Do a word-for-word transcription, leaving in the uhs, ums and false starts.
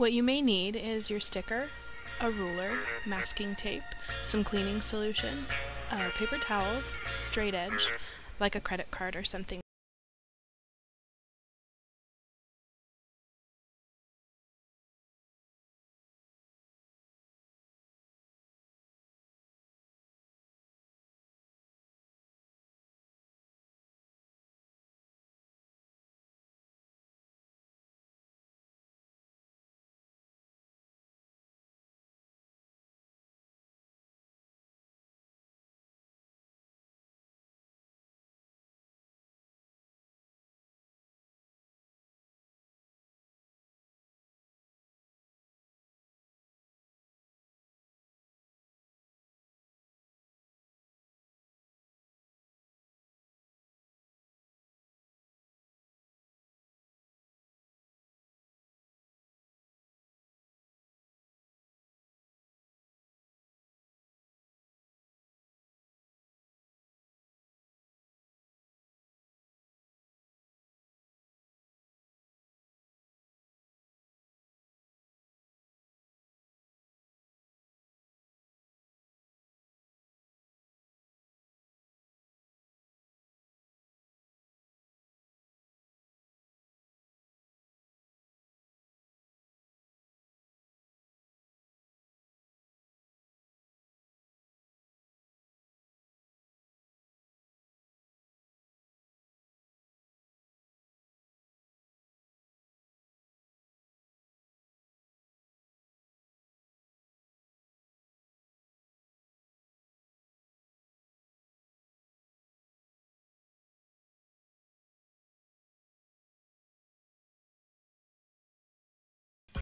What you may need is your sticker, a ruler, masking tape, some cleaning solution, uh, paper towels, straight edge, like a credit card or something.